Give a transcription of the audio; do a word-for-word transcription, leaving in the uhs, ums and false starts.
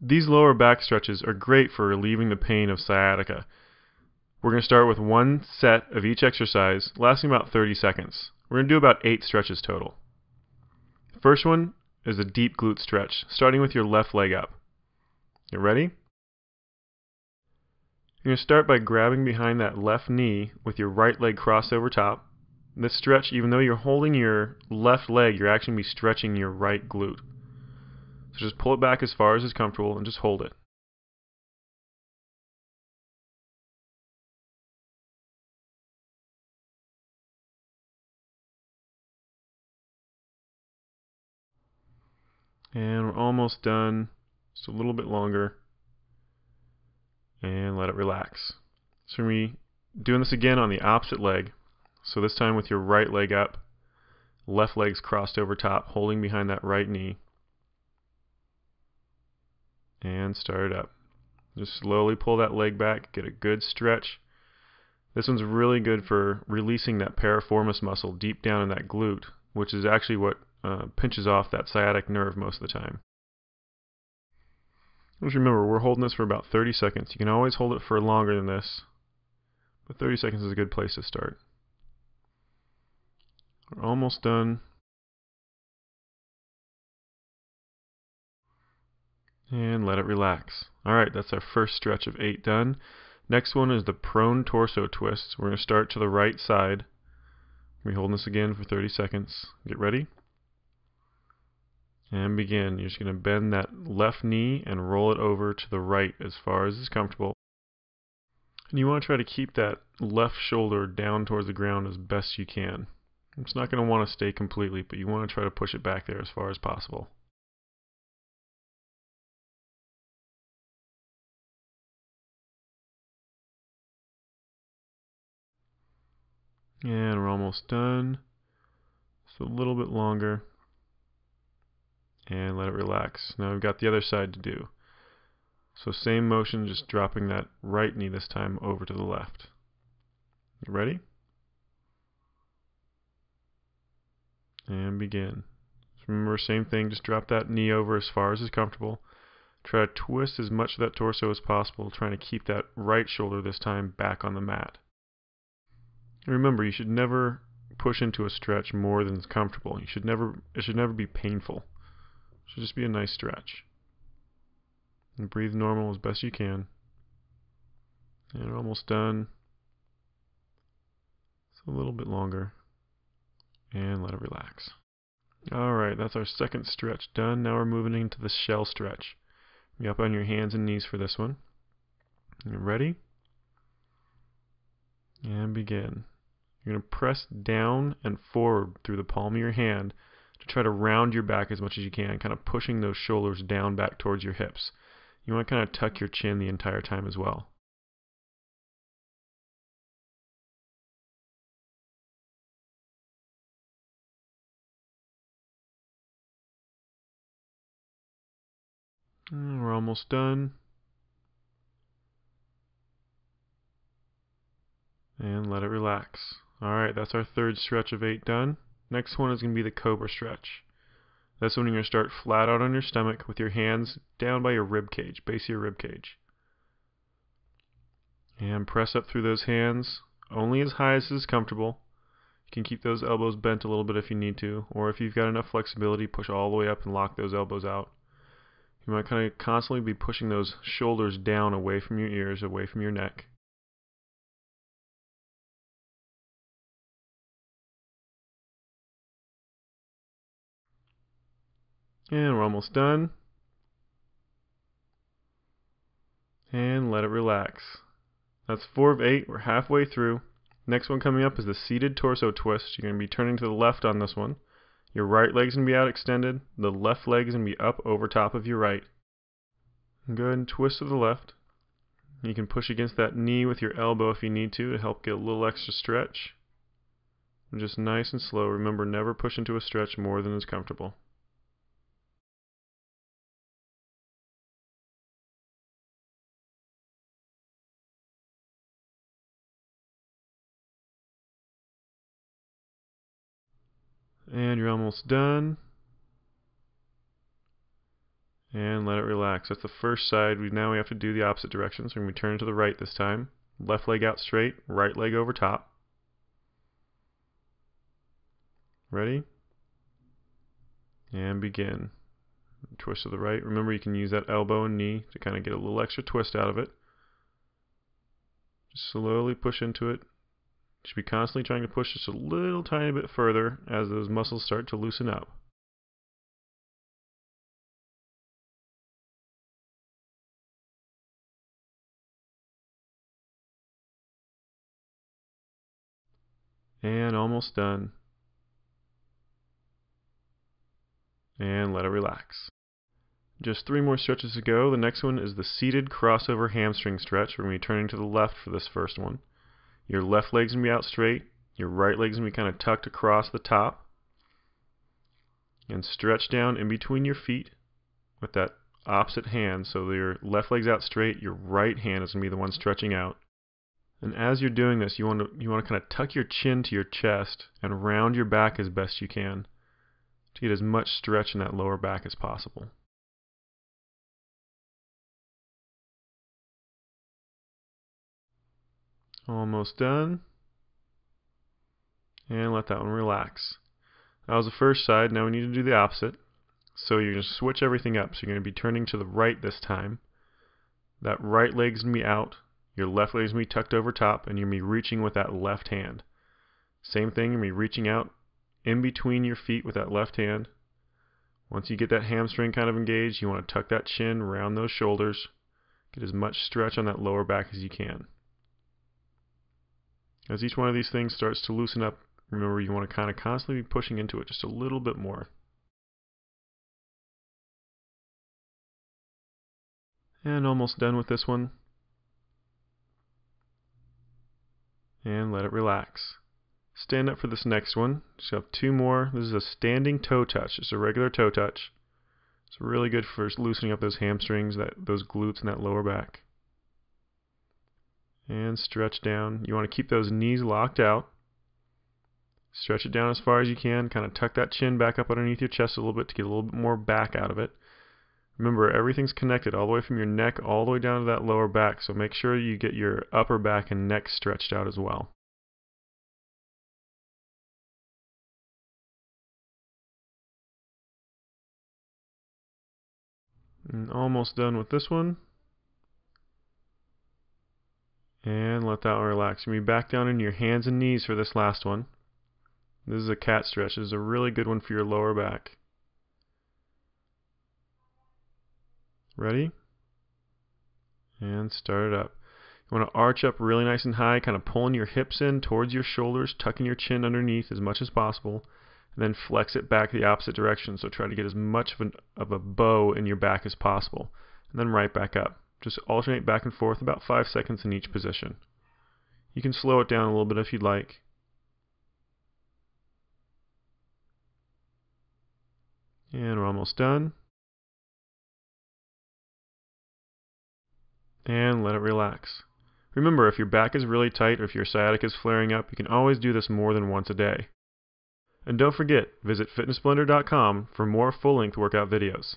These lower back stretches are great for relieving the pain of sciatica. We're going to start with one set of each exercise, lasting about thirty seconds. We're going to do about eight stretches total. First one is a deep glute stretch, starting with your left leg up. You ready? You're going to start by grabbing behind that left knee with your right leg crossed over top. This stretch, even though you're holding your left leg, you're actually going to be stretching your right glute. So just pull it back as far as is comfortable and just hold it. And we're almost done. Just a little bit longer. And let it relax. So we're going to be doing this again on the opposite leg. So this time with your right leg up, left leg's crossed over top, holding behind that right knee. And start it up. Just slowly pull that leg back, get a good stretch. This one's really good for releasing that piriformis muscle deep down in that glute, which is actually what uh, pinches off that sciatic nerve most of the time. Just remember, we're holding this for about thirty seconds. You can always hold it for longer than this, but thirty seconds is a good place to start. We're almost done. And let it relax. Alright, that's our first stretch of eight done. Next one is the prone torso twist. We're going to start to the right side. We're holding this again for thirty seconds. Get ready. And begin. You're just going to bend that left knee and roll it over to the right as far as is comfortable. And you want to try to keep that left shoulder down towards the ground as best you can. It's not going to want to stay completely, but you want to try to push it back there as far as possible. And we're almost done. Just a little bit longer. And let it relax. Now we've got the other side to do. So same motion, just dropping that right knee this time over to the left. You ready? And begin. Just remember, same thing, just drop that knee over as far as is comfortable. Try to twist as much of that torso as possible, trying to keep that right shoulder this time back on the mat. And remember, you should never push into a stretch more than is comfortable. You should never, it should never be painful. It should just be a nice stretch. And breathe normal as best you can. And almost done. It's a little bit longer. And let it relax. Alright, that's our second stretch done. Now we're moving into the shell stretch. Be up on your hands and knees for this one. You ready? And begin. You're going to press down and forward through the palm of your hand to try to round your back as much as you can, kind of pushing those shoulders down back towards your hips. You want to kind of tuck your chin the entire time as well. We're almost done. And let it relax. Alright, that's our third stretch of eight done. Next one is going to be the cobra stretch. This one you're going to start flat out on your stomach with your hands down by your rib cage, base of your rib cage. And press up through those hands only as high as is comfortable. You can keep those elbows bent a little bit if you need to, or if you've got enough flexibility, push all the way up and lock those elbows out. You might kind of constantly be pushing those shoulders down away from your ears, away from your neck. And we're almost done. And let it relax. That's four of eight. We're halfway through. Next one coming up is the seated torso twist. You're going to be turning to the left on this one. Your right leg's going to be out extended. The left leg's going to be up over top of your right. Go ahead and twist to the left. You can push against that knee with your elbow if you need to to help get a little extra stretch. And just nice and slow. Remember, never push into a stretch more than is comfortable. And you're almost done. and let it relax. That's the first side. We now we have to do the opposite direction, so we're going to turn to the right this time. Left leg out straight, right leg over top. Ready? And begin. Twist to the right. Remember, you can use that elbow and knee to kind of get a little extra twist out of it. Just slowly push into it. You should be constantly trying to push just a little tiny bit further as those muscles start to loosen up. And almost done. And let it relax. Just three more stretches to go. The next one is the seated crossover hamstring stretch. We're going to be turning to the left for this first one. Your left leg's going to be out straight. Your right leg's going to be kind of tucked across the top. And stretch down in between your feet with that opposite hand. So your left leg's out straight. Your right hand is going to be the one stretching out. And as you're doing this, you want to you want to kind of tuck your chin to your chest and round your back as best you can to get as much stretch in that lower back as possible. Almost done. And let that one relax. That was the first side. Now we need to do the opposite. So you're going to switch everything up. So you're going to be turning to the right this time. That right leg's going to be out. Your left leg is going to be tucked over top, and you're going to be reaching with that left hand. Same thing, you're going to be reaching out in between your feet with that left hand. Once you get that hamstring kind of engaged, you want to tuck that chin, round those shoulders, get as much stretch on that lower back as you can. As each one of these things starts to loosen up, remember you want to kind of constantly be pushing into it just a little bit more. And almost done with this one. And let it relax. Stand up for this next one. Just have two more. This is a standing toe touch. Just a regular toe touch. It's really good for loosening up those hamstrings, that those glutes, and that lower back. And stretch down. You want to keep those knees locked out. Stretch it down as far as you can. Kind of tuck that chin back up underneath your chest a little bit to get a little bit more back out of it. Remember, everything's connected all the way from your neck all the way down to that lower back, so make sure you get your upper back and neck stretched out as well. And almost done with this one. And let that one relax. You'll be back down into your hands and knees for this last one. This is a cat stretch. This is a really good one for your lower back. Ready? And start it up. You want to arch up really nice and high, kind of pulling your hips in towards your shoulders, tucking your chin underneath as much as possible, and then flex it back the opposite direction. So try to get as much of, an, of a bow in your back as possible, and then right back up. Just alternate back and forth about five seconds in each position. You can slow it down a little bit if you'd like. And we're almost done. And let it relax. Remember, if your back is really tight or if your sciatica is flaring up, you can always do this more than once a day. And don't forget, visit Fitness Blender dot com for more full-length workout videos.